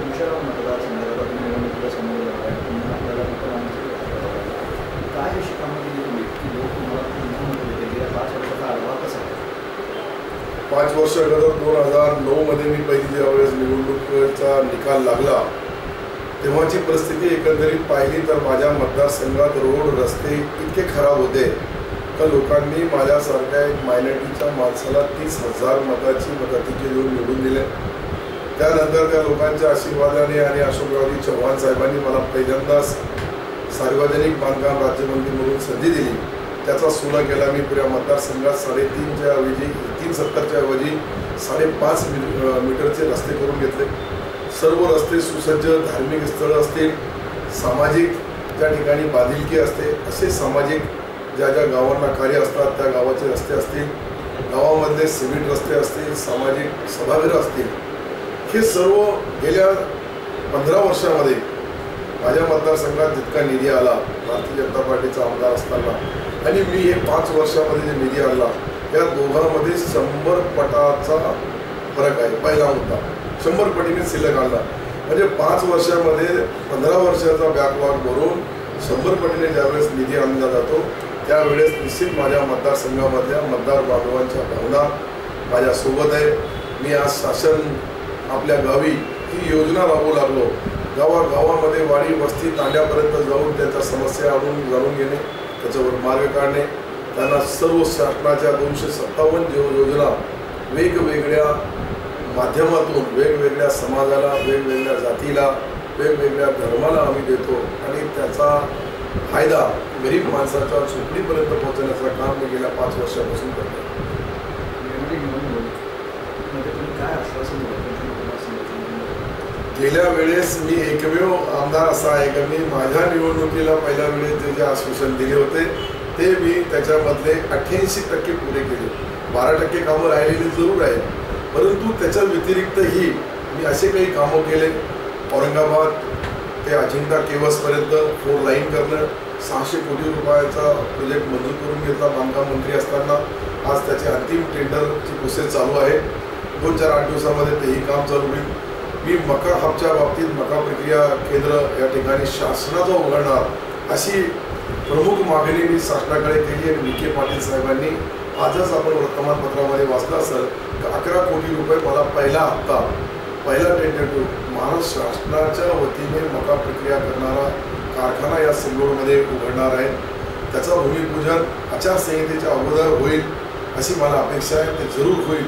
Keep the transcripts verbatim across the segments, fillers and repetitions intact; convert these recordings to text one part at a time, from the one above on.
पांच वर्ष अगोदर दोन हजार नौ मधे मी पहिली ज्यावेळेस निवडणुकीचा निकाल लागला तेव्हाची परिस्थिती एकंदरीत पाहिली तर माझ्या मतदारसंघात रोड रस्ते इतके खराब होते तर लोकांनी माझ्यासारख्या एक मायनॉरिटीच्या माणसाला तीस हजार मताची मताधिक्य देऊन निवडून दिले। त्यानंतर त्या लोकांच्या आशीर्वादाने आणि अशोकरावजी चव्हाण साहेबांनी मला पहिल्यांदाच सार्वजनिक बांधकाम राज्यमंत्री म्हणून संधी दिली। त्याचा सोला केला मी पुऱ्या मतदारसंघात साडेतीनच्या ऐवजी तीन सत्तरच्या ऐवजी साडेपाच मीटरचे रस्ते करून घेतले। सर्व रस्ते सुसज्ज, धार्मिक स्थळं असतील, सामाजिक ज्या ठिकाणी बांधिलकी असते असे सामाजिक ज्या ज्या गावांना कार्य असतात त्या गावाचे रस्ते असतील, गावामधले सिमेंट रस्ते असतील, सामाजिक सभागृह असतील, हे सर्व गेल्या पंधरा वर्षामध्ये माझ्या मतदारसंघात जितका निधी आला भारतीय जनता पार्टीचा आमदार असताना आणि मी हे पाच वर्षामध्ये जे निधी आणला या दोघांमध्ये शंभर पटाचा फरक आहे। पहिला मुद्दा शंभर पटीने शिल्लक आणला म्हणजे पाच वर्षामध्ये पंधरा वर्षाचा बॅकलॉग भरून शंभर पटीने ज्यावेळेस निधी आणला जातो त्यावेळेस निश्चित माझ्या मतदारसंघामधल्या मतदार बांधवांच्या भावना माझ्यासोबत आहे। मी आज शासन आपल्या गावी ही योजना राबवू लागलो, गावागावामध्ये वाडी वस्ती तांड्यापर्यंत जाऊन त्यांच्या समस्या आणून जाणून घेणे, त्याच्यावर मार्ग काढणे, त्यांना सर्व शासनाच्या दोनशे सत्तावन्न योजना वेगवेगळ्या माध्यमातून वेगवेगळ्या समाजाला वेगवेगळ्या जातीला वेगवेगळ्या धर्माला आम्ही देतो आणि त्याचा फायदा गरीब माणसाच्या झोपडीपर्यंत पोहोचवण्याचं काम मी गेल्या पाच वर्षापासून करतो। गेल्या वेळेस मी एकमेव आमदार असा आहे की मी माझ्या निवडणुकीला पहिल्या वेळेस जे जे आश्वासन दिले होते ते मी त्याच्यामधले अठ्ठ्याऐंशी टक्के पुरे केले। बारा टक्के कामं राहिलेली जरूर आहे, परंतु त्याच्या व्यतिरिक्तही मी असे काही कामं केले। औरंगाबाद ते अजिंठा केवसपर्यंत फोर लाईन करणं, सहाशे कोटी रुपयाचा प्रोजेक्ट मंजूर करून घेतला बांधकाम मंत्री असताना। आज त्याची अंतिम टेंडरची प्रोसेस चालू आहे, दोन चार आठ दिवसामध्ये तेही काम चालू होईल। मी मका हबच्या बाबतीत मका प्रक्रिया केंद्र या ठिकाणी शासनाचा उघडणार अशी प्रमुख मागणी मी शासनाकडे केली आणि मुकेश पाटील साहेबांनी आजच आपण वर्तमानपत्रामध्ये वाचलं असेल तर अकरा कोटी रुपये मला पहिला हप्ता पहिला टेंडर महाराष्ट्र शासनाच्या वतीने मका प्रक्रिया करणारा कारखाना या सिल्लोडमध्ये उघडणार आहे, त्याचा भूमिपूजन आचारसंहितेच्या अगोदर होईल अशी मला अपेक्षा आहे, ते जरूर होईल।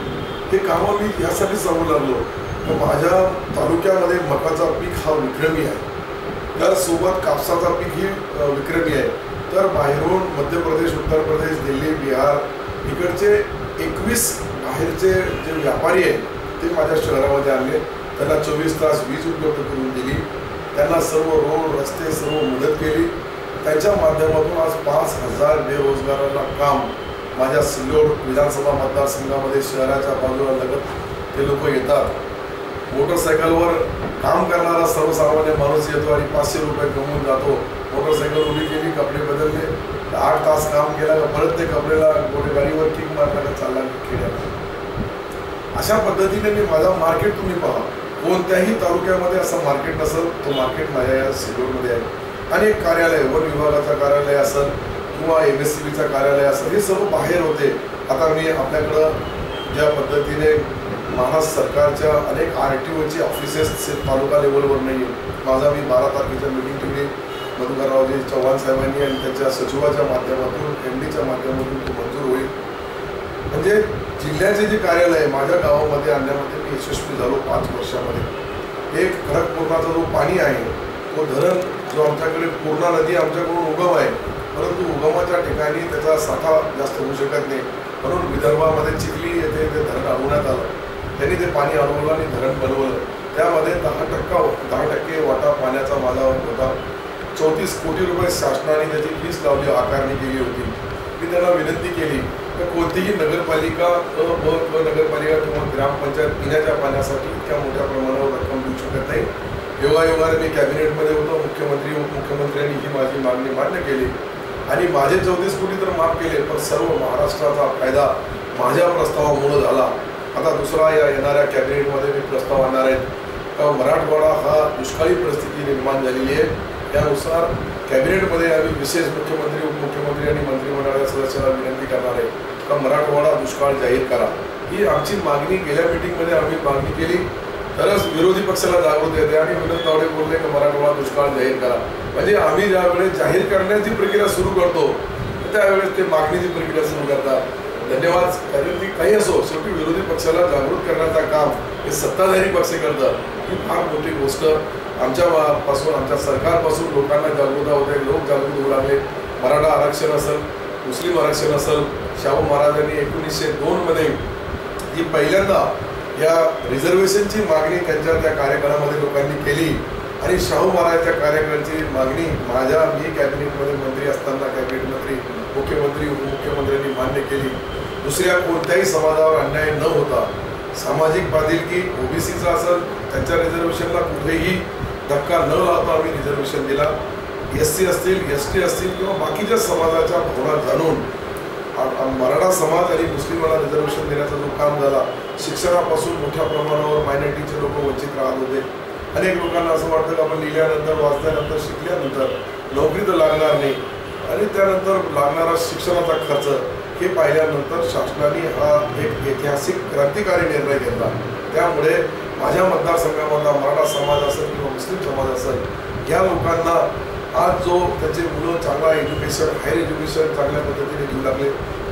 हे कामं मी यासाठी सांगू लागलो। माझ्या तालुक्यामध्ये मकाचा पीक हा विक्रमी आहे, तर सोबत कापसाचा पीक ही विक्रमी आहे, तर बाहेरून मध्य प्रदेश, उत्तर प्रदेश, दिल्ली, बिहार इकडचे एकवीस बाहेरचे जे व्यापारी आहेत ते माझ्या शहरामध्ये आले, त्यांना चोवीस तास वीज उपलब्ध करून दिली, त्यांना सर्व रोड रस्ते सर्व मदत केली। त्याच्या माध्यमातून आज पाच हजार बेरोजगारांना काम माझ्या सिल्लोड विधानसभा मतदारसंघामध्ये शहराच्या बाजूला लगत ते लोक येतात, मोटरसायकलवर काम करणारा सर्वसामान्य माणूस येतो आणि पाचशे रुपये कमवून जातो। मोटरसायकल उभी केली, कपडे बदलले, आठ तास काम केला का परत ते कपडेला मोठ्या गाडीवर किक मारण्याला चालला खेड्यात। अशा पद्धतीने मी माझा मार्केट तुम्ही पहा, कोणत्याही तालुक्यामध्ये असं मार्केट नसेल, तो मार्केट माझ्या या सिल्लोडमध्ये आहे। अनेक कार्यालय, वन विभागाचं कार्यालय असेल किंवा एम एस सी बीचं कार्यालय असेल, हे सर्व बाहेर होते। आता मी आपल्याकडं ज्या पद्धतीने महाराष्ट्र सरकारच्या अनेक आर टी ओची ऑफिसेस तालुका लेवलवर नाही आहेत, माझा मी बारा तारखेच्या मीटिंग ठेवली मधुकररावजी चव्हाण साहेबांनी आणि त्यांच्या सचिवाच्या माध्यमातून एम डीच्या माध्यमातून तो मंजूर होईल। म्हणजे जिल्ह्याचे जे कार्यालय माझ्या गावामध्ये आणण्यामध्ये मी यशस्वी झालो पाच वर्षामध्ये। एक खडकपूर्णाचा जो पाणी आहे तो धरण जो आमच्याकडे पूर्णा नदी आमच्याकडून उगम आहे, परंतु उगमाच्या ठिकाणी त्याचा साठा जास्त होऊ शकत नाही, म्हणून विदर्भामध्ये चिखली येथे ते धरण अडवण्यात आलं, त्यांनी ते पाणी अडवलं आणि धरण बनवलं। त्यामध्ये दहा टक्का दहा टक्के वाटा पाण्याचा माझा होता। चौतीस कोटी रुपये शासनाने त्याची वीज लावली आकारणी केली होती। मी त्यांना विनंती केली तर कोणतीही नगरपालिका अ ब क नगरपालिका किंवा ग्रामपंचायत पिण्याच्या पाण्यासाठी इतक्या मोठ्या प्रमाणावर रक्कम देऊ शकत नाही। योगायोगाने मी कॅबिनेटमध्ये होतो, मुख्यमंत्री उपमुख्यमंत्र्यांनी ही माझी मागणी मान्य केली आणि माझे चौतीस कोटी तर माफ केले, पण सर्व महाराष्ट्राचा फायदा माझ्या प्रस्तावामुळं झाला। आता दुसरा या येणाऱ्या कॅबिनेटमध्ये मी प्रस्ताव आणणार आहेत का मराठवाड़ा हा दुष्काळी परिस्थिती निर्माण झालेली आहे। त्यानुसार कॅबिनेटमध्ये आम्ही विशेष मुख्यमंत्री उपमुख्यमंत्री आणि मंत्रिमंडळाच्या सदस्यांना विनंती करणार आहे का मराठवाडा दुष्काळ जाहीर करा। ही आमची मागणी गेल्या मीटिंगमध्ये आम्ही मागणी केली तरच विरोधी पक्षाला जागृत येते आणि विनोद तावडे बोलले की मराठवाडा दुष्काळ जाहीर करा। म्हणजे आम्ही ज्यावेळेस जाहीर करण्याची प्रक्रिया सुरू करतो त्यावेळेस ते मागणीची प्रक्रिया सुरू करतात। धन्यवाद। कारण की काही असो शेवटी विरोधी पक्षाला जागृत करण्याचं काम हे सत्ताधारी पक्ष करतात। ही फार मोठी गोष्ट आमच्यापासून आमच्या सरकारपासून लोकांना जागृत होते। लोक जागृत होऊ लागले। मराठा आरक्षण असेल, मुस्लिम आरक्षण असेल, शाहू महाराजांनी एकोणीसशे दोनमध्ये जी पहिल्यांदा या रिझर्वेशनची मागणी त्यांच्या त्या कार्यक्रमामध्ये लोकांनी केली आणि शाहू महाराजांच्या कार्यक्रमाची मागणी माझ्या मी कॅबिनेटमध्ये मंत्री असताना कॅबिनेट मंत्री मुख्यमंत्री उपमुख्यमंत्र्यांनी मान्य केली। दुसऱ्या कोणत्याही समाजावर अन्याय न होता सामाजिक बांधिलकी ओबीसीचा असेल त्यांच्या रिझर्वेशनला कुठेही धक्का न लावता आम्ही रिझर्वेशन दिला। एस सी असतील एस टी असतील किंवा बाकीच्या समाजाच्या भावना जाणून मराठा समाज आणि मुस्लिमांना रिझर्वेशन देण्याचा जो काम झाला। शिक्षणापासून मोठ्या प्रमाणावर मायनॉरिटीचे लोक वंचित राहत होते। अनेक लोकांना असं वाटतं की आपण लिहिल्यानंतर वाचल्यानंतर शिकल्यानंतर नोकरी तर लागणार नाही आणि त्यानंतर लागणारा शिक्षणाचा खर्च हे पाहिल्यानंतर शासनाने हा एक ऐतिहासिक क्रांतिकारी निर्णय घेतला। त्यामुळे माझ्या मतदारसंघामधला मराठा समाज असेल किंवा मुस्लिम समाज असेल या लोकांना आज जो त्याचे मुलं चांगला एज्युकेशन हायर एज्युकेशन चांगल्या पद्धतीने घेऊ लागले,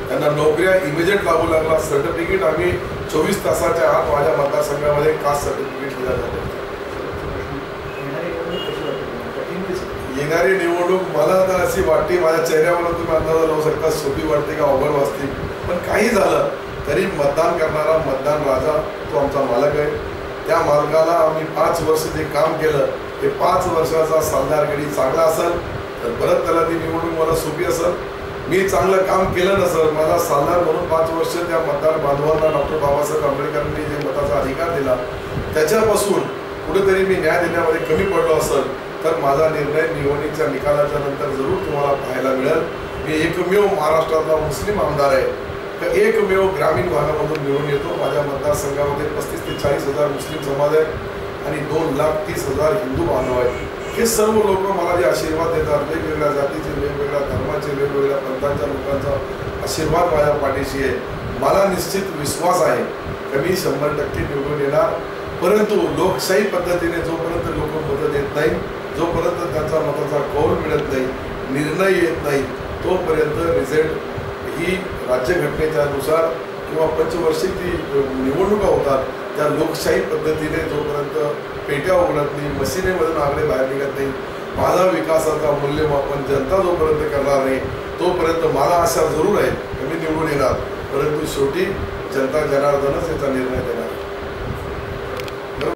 त्यांना नोकऱ्या इमिजिएट लागू लागला। सर्टिफिकेट आम्ही चोवीस तासाच्या आत माझ्या मतदारसंघामध्ये कास्ट सर्टिफिकेट दिला जातो। येणारी निवडणूक मला आता अशी वाटते माझ्या चेहऱ्यावर तुम्ही अंदाज लावू शकता सोपी वाटते का अवघड वाटते, पण काही झालं तरी मतदान करणारा मतदान राजा तो आमचा मालक आहे। त्या मालकाला आम्ही पाच वर्ष जे काम केलं ते पाच वर्षाचा सामदारगडी चांगला असेल तर परत त्याला ती निवडणूक मला सोपी असेल। मी चांगलं काम केलं नसेल माझा सामदार म्हणून पाच वर्ष त्या मतदार बांधवांना डॉक्टर बाबासाहेब आंबेडकरांनी जे मताचा अधिकार दिला त्याच्यापासून कुठेतरी मी न्याय देण्यामध्ये कमी पडलो असेल तर माझा निर्णय निवडणुकीच्या निकालाच्या नंतर जरूर तुम्हाला पाहायला मिळेल। मी एकमेव महाराष्ट्रातला मुस्लिम आमदार आहे तर एकमेव ग्रामीण भागामधून निवडून येतो। माझ्या मतदारसंघामध्ये पस्तीस ते चाळीस हजार मुस्लिम समाज आहेत आणि दोन लाख तीस हजार हिंदू बांधव आहेत। हे सर्व लोक मला जे आशीर्वाद देतात वेगवेगळ्या जातीचे वेगवेगळ्या धर्माचे वेगवेगळ्या पंथांच्या लोकांचा आशीर्वाद माझ्या पाठीशी आहे। मला निश्चित विश्वास आहे की मी शंभर टक्के निवडून येणार। परंतु लोकशाही पद्धतीने जोपर्यंत लोक मतं देत नाही जोपर्यंत त्यांचा मताचा कौल मिळत नाही निर्णय येत नाही तोपर्यंत रिझल्ट ही राज्यघटनेच्या नुसार किंवा पंचवर्षीय जी निवडणुका होतात त्या लोकशाही पद्धतीने जोपर्यंत पेट्या उघडत नाही मशिनेमधून आकडे बाहेर निघत नाही माझा विकासाचा मूल्यमापन जनता जोपर्यंत करणार नाही तोपर्यंत मला आशा जरूर आहे की मी निवडून येणार। परंतु शेवटी जनता जनार्दनच याचा निर्णय देणार।